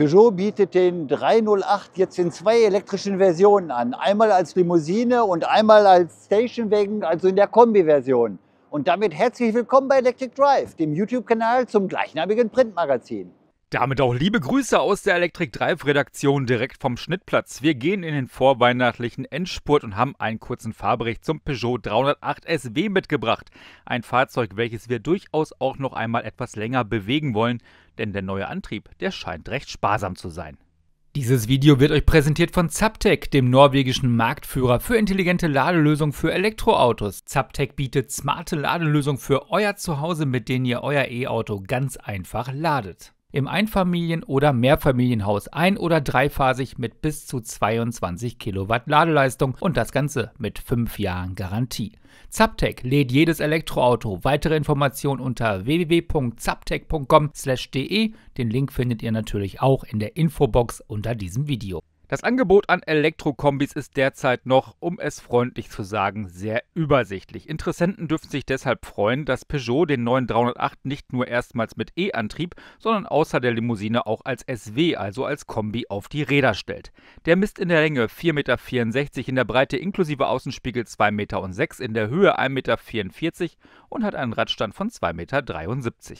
Peugeot bietet den 308 jetzt in zwei elektrischen Versionen an. Einmal als Limousine und einmal als Stationwagen, also in der Kombi-Version. Und damit herzlich willkommen bei Electric Drive, dem YouTube-Kanal zum gleichnamigen Printmagazin. Damit auch liebe Grüße aus der Electric Drive Redaktion direkt vom Schnittplatz. Wir gehen in den vorweihnachtlichen Endspurt und haben einen kurzen Fahrbericht zum Peugeot 308 SW mitgebracht. Ein Fahrzeug, welches wir durchaus auch noch einmal etwas länger bewegen wollen, denn der neue Antrieb, der scheint recht sparsam zu sein. Dieses Video wird euch präsentiert von Zaptec, dem norwegischen Marktführer für intelligente Ladelösungen für Elektroautos. Zaptec bietet smarte Ladelösungen für euer Zuhause, mit denen ihr euer E-Auto ganz einfach ladet. Im Einfamilien- oder Mehrfamilienhaus ein- oder dreiphasig mit bis zu 22 Kilowatt Ladeleistung und das Ganze mit 5 Jahren Garantie. Zaptec lädt jedes Elektroauto. Weitere Informationen unter www.zaptec.com/de. Den Link findet ihr natürlich auch in der Infobox unter diesem Video. Das Angebot an Elektrokombis ist derzeit noch, um es freundlich zu sagen, sehr übersichtlich. Interessenten dürfen sich deshalb freuen, dass Peugeot den neuen 308 nicht nur erstmals mit E-Antrieb, sondern außer der Limousine auch als SW, also als Kombi, auf die Räder stellt. Der misst in der Länge 4,64 Meter, in der Breite inklusive Außenspiegel 2,06 Meter, in der Höhe 1,44 Meter und hat einen Radstand von 2,73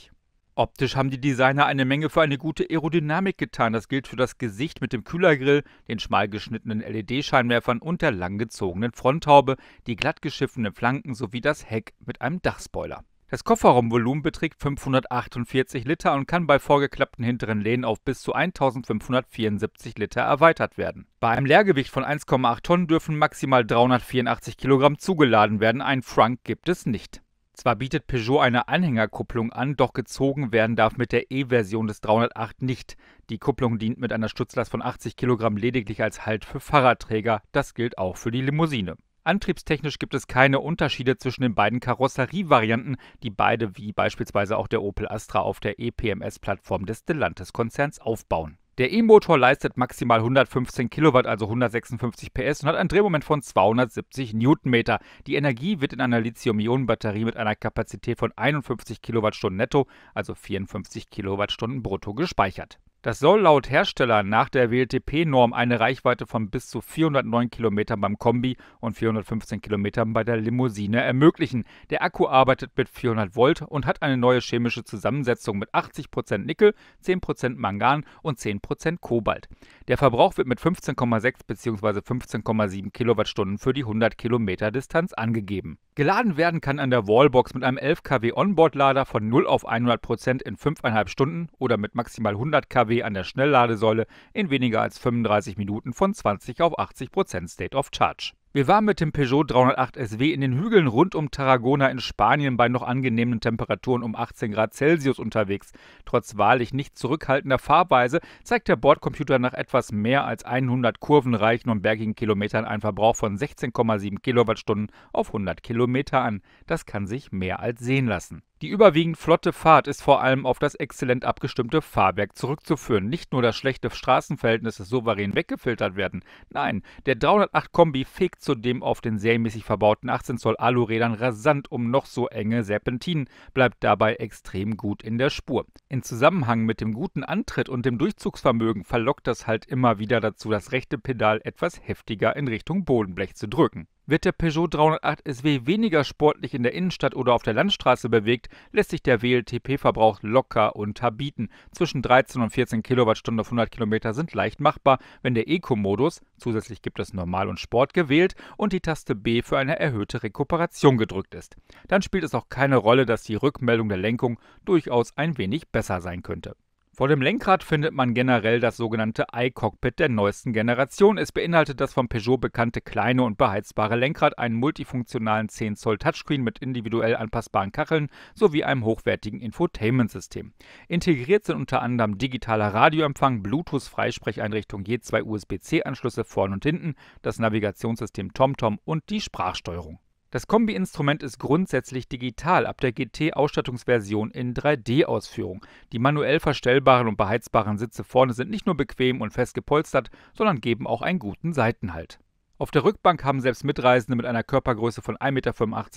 Meter. Optisch haben die Designer eine Menge für eine gute Aerodynamik getan. Das gilt für das Gesicht mit dem Kühlergrill, den schmal geschnittenen LED-Scheinwerfern und der langgezogenen Fronthaube, die glatt geschiffenen Flanken sowie das Heck mit einem Dachspoiler. Das Kofferraumvolumen beträgt 548 Liter und kann bei vorgeklappten hinteren Lehnen auf bis zu 1574 Liter erweitert werden. Bei einem Leergewicht von 1,8 Tonnen dürfen maximal 384 Kilogramm zugeladen werden. Ein Frunk gibt es nicht. Zwar bietet Peugeot eine Anhängerkupplung an, doch gezogen werden darf mit der E-Version des 308 nicht. Die Kupplung dient mit einer Stützlast von 80 Kilogramm lediglich als Halt für Fahrradträger. Das gilt auch für die Limousine. Antriebstechnisch gibt es keine Unterschiede zwischen den beiden Karosserievarianten, die beide wie beispielsweise auch der Opel Astra auf der EPMS-Plattform des Stellantis-Konzerns aufbauen. Der E-Motor leistet maximal 115 Kilowatt, also 156 PS und hat einen Drehmoment von 270 Newtonmeter. Die Energie wird in einer Lithium-Ionen-Batterie mit einer Kapazität von 51 Kilowattstunden netto, also 54 Kilowattstunden brutto gespeichert. Das soll laut Hersteller nach der WLTP-Norm eine Reichweite von bis zu 409 Kilometern beim Kombi und 415 Kilometern bei der Limousine ermöglichen. Der Akku arbeitet mit 400 Volt und hat eine neue chemische Zusammensetzung mit 80% Nickel, 10% Mangan und 10% Kobalt. Der Verbrauch wird mit 15,6 bzw. 15,7 Kilowattstunden für die 100 Kilometer Distanz angegeben. Geladen werden kann an der Wallbox mit einem 11 kW Onboard-Lader von 0 auf 100% in 5,5 Stunden oder mit maximal 100 kW an der Schnellladesäule in weniger als 35 Minuten von 20 auf 80% State of Charge. Wir waren mit dem Peugeot 308 SW in den Hügeln rund um Tarragona in Spanien bei noch angenehmen Temperaturen um 18 Grad Celsius unterwegs. Trotz wahrlich nicht zurückhaltender Fahrweise zeigt der Bordcomputer nach etwas mehr als 100 kurvenreichen und bergigen Kilometern einen Verbrauch von 16,7 Kilowattstunden auf 100 Kilometer an. Das kann sich mehr als sehen lassen. Die überwiegend flotte Fahrt ist vor allem auf das exzellent abgestimmte Fahrwerk zurückzuführen. Nicht nur das schlechte Straßenverhältnis souverän weggefiltert werden. Nein, der 308 Kombi fegt zudem auf den serienmäßig verbauten 18 Zoll Alurädern rasant um noch so enge Serpentinen, bleibt dabei extrem gut in der Spur. In Zusammenhang mit dem guten Antritt und dem Durchzugsvermögen verlockt das halt immer wieder dazu, das rechte Pedal etwas heftiger in Richtung Bodenblech zu drücken. Wird der Peugeot 308 SW weniger sportlich in der Innenstadt oder auf der Landstraße bewegt, lässt sich der WLTP-Verbrauch locker unterbieten. Zwischen 13 und 14 Kilowattstunden auf 100 Kilometer sind leicht machbar, wenn der Eco-Modus, zusätzlich gibt es Normal und Sport, gewählt und die Taste B für eine erhöhte Rekuperation gedrückt ist. Dann spielt es auch keine Rolle, dass die Rückmeldung der Lenkung durchaus ein wenig besser sein könnte. Vor dem Lenkrad findet man generell das sogenannte iCockpit der neuesten Generation. Es beinhaltet das vom Peugeot bekannte kleine und beheizbare Lenkrad, einen multifunktionalen 10 Zoll Touchscreen mit individuell anpassbaren Kacheln sowie einem hochwertigen Infotainment-System. Integriert sind unter anderem digitaler Radioempfang, Bluetooth-Freisprecheinrichtung, je 2 USB-C-Anschlüsse vorn und hinten, das Navigationssystem TomTom und die Sprachsteuerung. Das Kombi-Instrument ist grundsätzlich digital, ab der GT-Ausstattungsversion in 3D-Ausführung. Die manuell verstellbaren und beheizbaren Sitze vorne sind nicht nur bequem und fest gepolstert, sondern geben auch einen guten Seitenhalt. Auf der Rückbank haben selbst Mitreisende mit einer Körpergröße von 1,85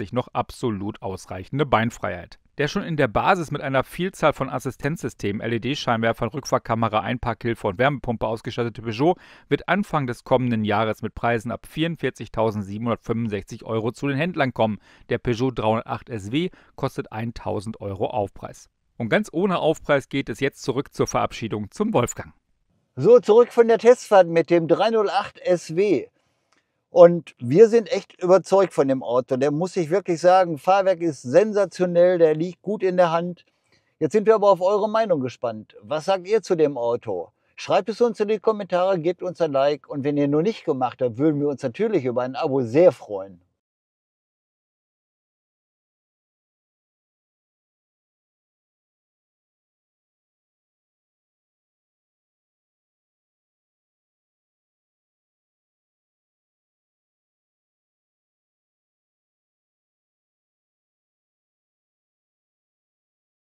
Meter noch absolut ausreichende Beinfreiheit. Der schon in der Basis mit einer Vielzahl von Assistenzsystemen, LED-Scheinwerfern, Rückfahrkamera, Einparkhilfe und Wärmepumpe ausgestattete Peugeot wird Anfang des kommenden Jahres mit Preisen ab 44.765 Euro zu den Händlern kommen. Der Peugeot 308 SW kostet 1.000 Euro Aufpreis. Und ganz ohne Aufpreis geht es jetzt zurück zur Verabschiedung zum Wolfgang. So, zurück von der Testfahrt mit dem 308 SW. Und wir sind echt überzeugt von dem Auto. Der muss ich wirklich sagen, Fahrwerk ist sensationell, der liegt gut in der Hand. Jetzt sind wir aber auf eure Meinung gespannt. Was sagt ihr zu dem Auto? Schreibt es uns in die Kommentare, gebt uns ein Like. Und wenn ihr noch nicht gemacht habt, würden wir uns natürlich über ein Abo sehr freuen.